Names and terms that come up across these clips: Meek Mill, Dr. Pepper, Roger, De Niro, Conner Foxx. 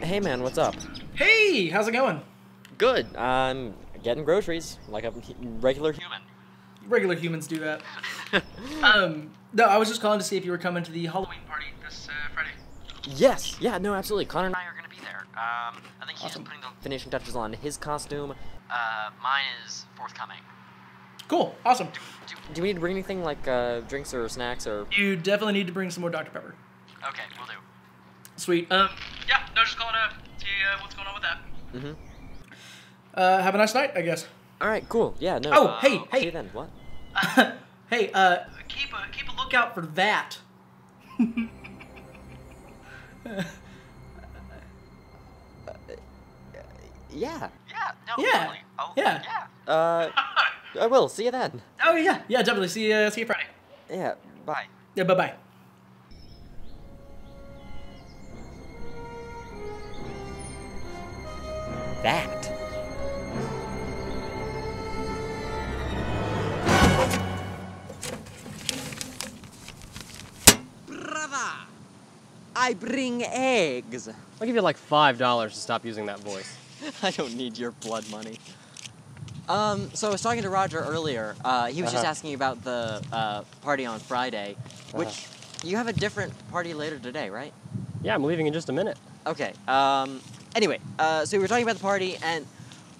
Hey man, what's up? Hey, how's it going? Good. I'm getting groceries like a regular human. Regular humans do that. No, I was just calling to see if you were coming to the Halloween party this Friday. Yes. Yeah, no, absolutely. Connor and I are going to be there. I think he's awesome. Putting the finishing touches on his costume. Mine is forthcoming. Cool. Awesome. Do we need to bring anything like drinks or snacks or? You definitely need to bring some more Dr. Pepper. Okay, will do. Sweet. Yeah, no, just calling to see what's going on with that. Mm-hmm. Have a nice night, I guess. All right, cool. Yeah, no. Oh, hey. See you then. What? Hey, keep a lookout for that. Yeah. Yeah. No. Yeah. Totally. Oh, yeah. Yeah. I will. See you then. Oh yeah. Yeah, definitely. See you Friday. Yeah. Bye. Yeah. Bye. Bye. That. Brother, I bring eggs. I'll give you like $5 to stop using that voice. I don't need your blood money. So I was talking to Roger earlier. He was just asking about the party on Friday, which you have a different party later today, right? Yeah, I'm leaving in just a minute. Okay. Anyway, so we were talking about the party, and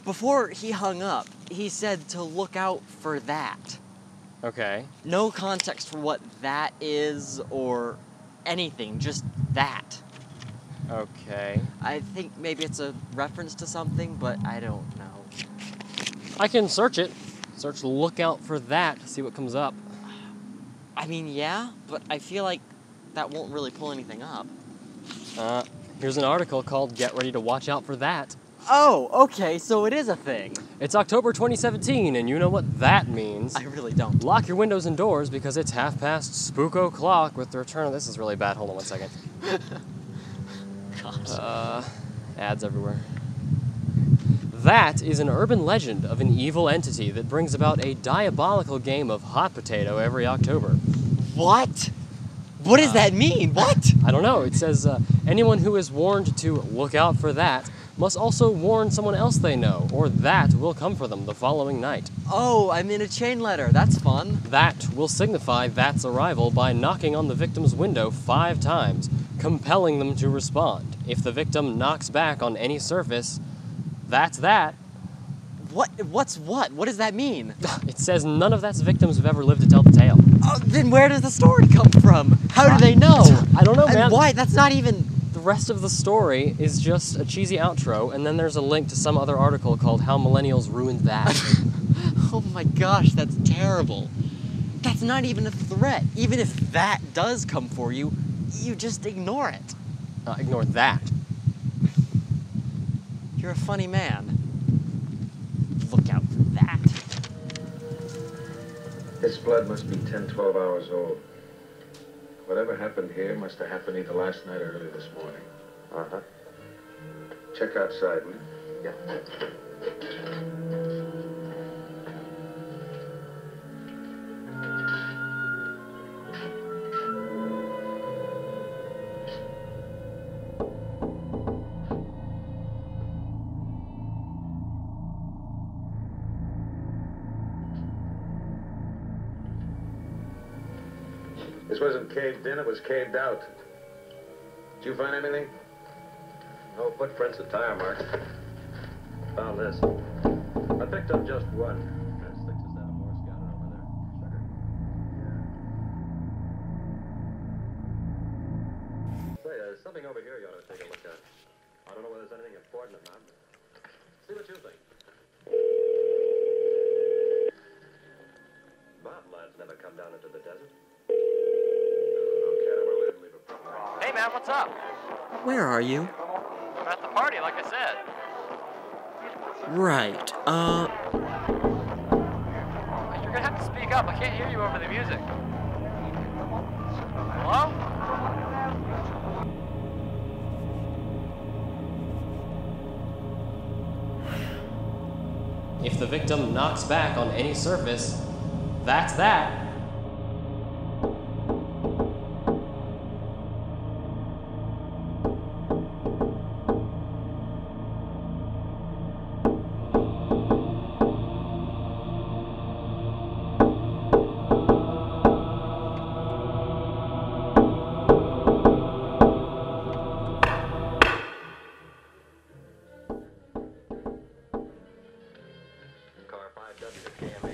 before he hung up, he said to look out for that. Okay. No context for what that is or anything, just that. Okay. I think maybe it's a reference to something, but I don't know. I can search it. Search look out for that to see what comes up. I mean, yeah, but I feel like that won't really pull anything up. Here's an article called Get Ready to Watch Out for That. Oh, okay, so it is a thing. It's October 2017, and you know what that means. I really don't. Lock your windows and doors because it's 5:30 spook o'clock with the return of... This is really bad. Hold on one second. Gosh. Ads everywhere. That is an urban legend of an evil entity that brings about a diabolical game of hot potato every October. What? What does that mean? What? I don't know. It says anyone who is warned to look out for that must also warn someone else they know, or that will come for them the following night. Oh, I'm in a chain letter. That's fun. That will signify that's arrival by knocking on the victim's window 5 times, compelling them to respond. If the victim knocks back on any surface, that's that. What's what? What does that mean? It says none of that's victims have ever lived to tell the tale. Oh, then where does the story come from? How do they know? I don't know, man. And why? That's not even... The rest of the story is just a cheesy outro, and then there's a link to some other article called How Millennials Ruined That. Oh my gosh, that's terrible. That's not even a threat. Even if that does come for you, you just ignore it. Ignore that. You're a funny man. Look out for that. This blood must be 10, 12 hours old. Whatever happened here must have happened either last night or early this morning. Uh-huh. Check outside, will you? Yeah. This wasn't caved in, it was caved out. Did you find anything? No footprints or tire marks. Found this. I picked up just one. There's something over here you ought to take a look at. I don't know whether there's anything important or not. See what you think. Bob lads never come down into the desert. Hey man, what's up? Where are you? I'm at the party, like I said. Right, You're gonna have to speak up, I can't hear you over the music. Hello? If the victim knocks back on any surface, that's that. That's the camera.